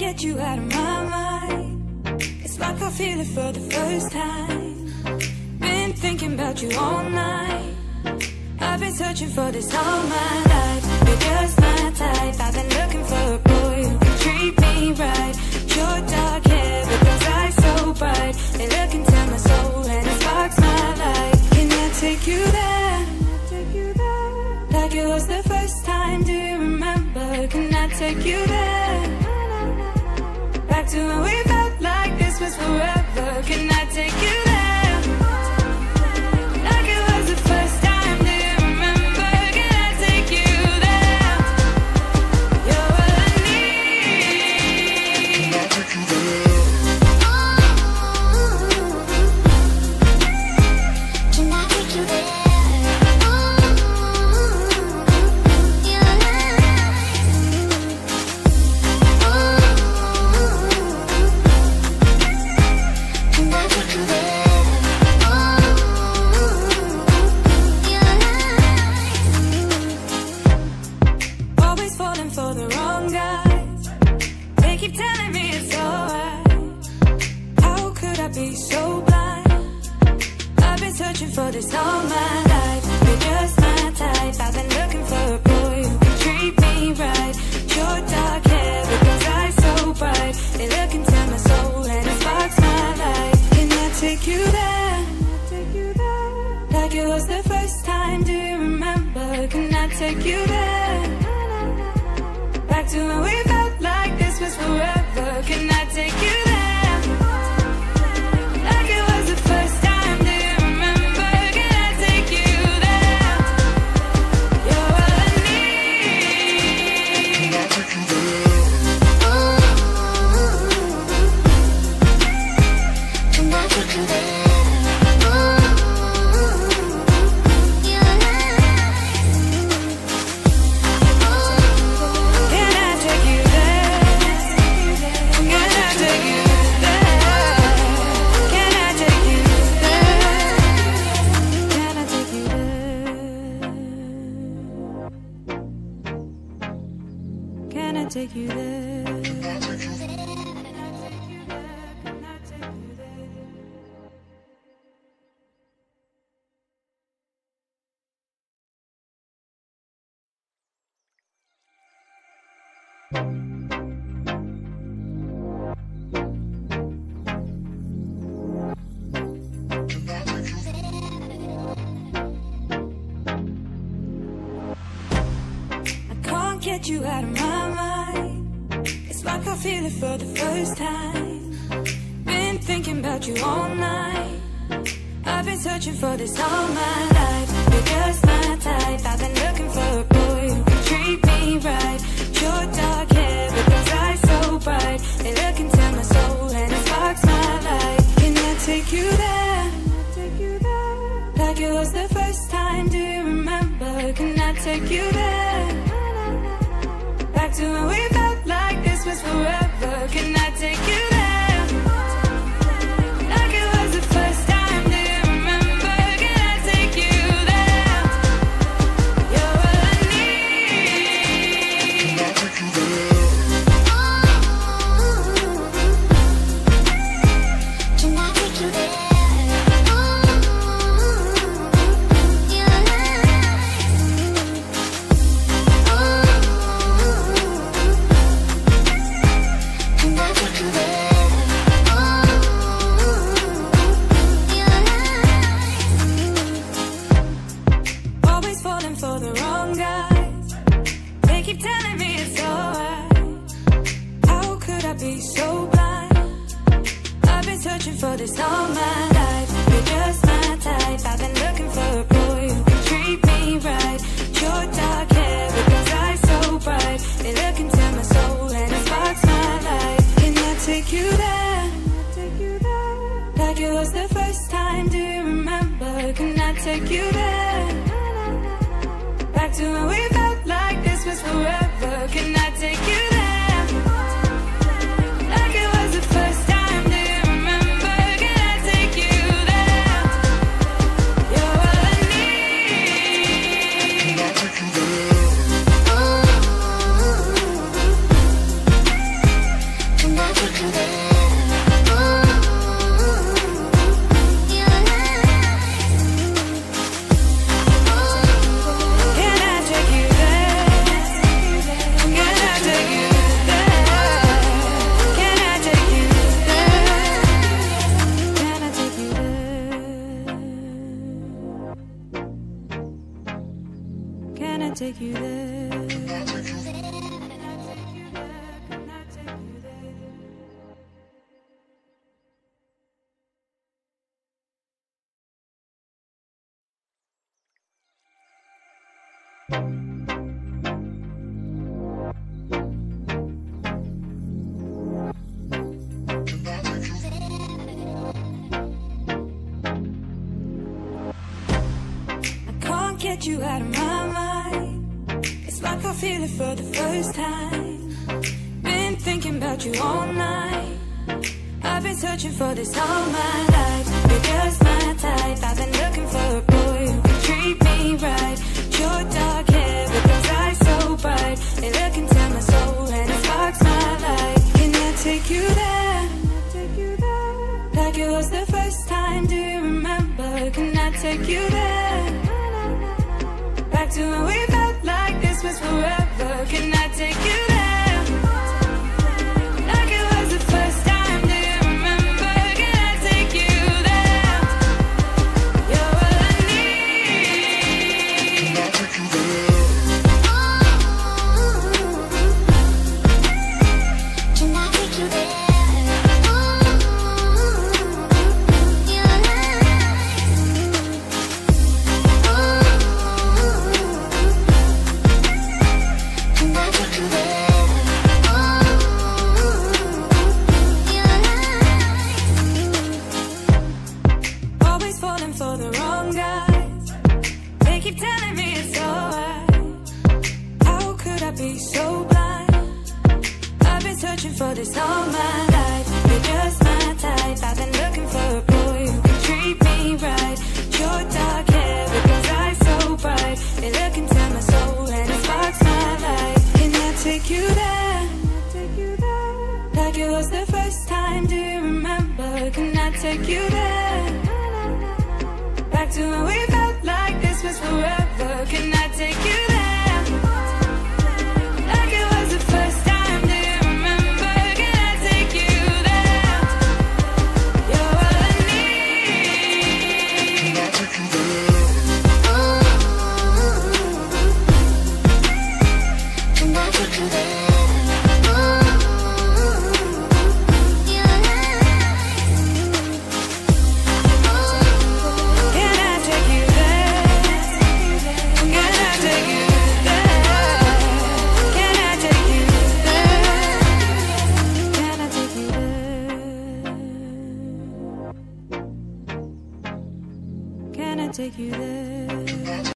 get you out of my mind. It's like I feel it for the first time. Been thinking about you all night. I've been searching for this all my life. You're just my type. I've been looking for a boy who can treat me right. Your dark hair with those eyes so bright. They look into my soul and it sparks my life. Can I take you there? Like it was the first time. Do you remember? Can I take you there? Back to when we felt like this was forever. Can I take you there? Get you out of my mind. It's like I feel it for the first time. Been thinking about you all night. I've been searching for this all my life. You're just my type. I've been looking for a boy who can treat me right. Your dark hair with those eyes so bright. They look into my soul and it sparks my life. Can I take you there? Like it was the first time. Do you remember? Can I take you there? Back to when we felt like this was forever. Can I take you there? Get you out of my mind. It's like I feel it for the first time. Been thinking about you all night. I've been searching for this all my life. You're just my type. I've been looking for a boy who can treat me right. Your dark hair with those eyes so bright. They look into my soul and it sparks my light. Can I take you there? Like it was the first time. Do you remember? Can I take you there? Back to when we felt like this was forever. Can I take you there? Like it was the first time. Do you remember? Can I take you there? You're all I need. Can I take you there? Can I take you there? For the wrong guys, they keep telling me it's alright. How could I be so blind? I've been searching for this all my life. You're just my type. I've been looking for a boy who can treat me right. Your dark hair with those eyes so bright. They look into my soul and it sparks my light. Can I take you there? Like it was the first time. Do you remember? Can I take you there? Back to when we felt like this was forever. Can I take you there? Like it was the first time. Do you remember? Can I take you there? You're all I need. Can I take you there? Oh, can I take you there? Take you there.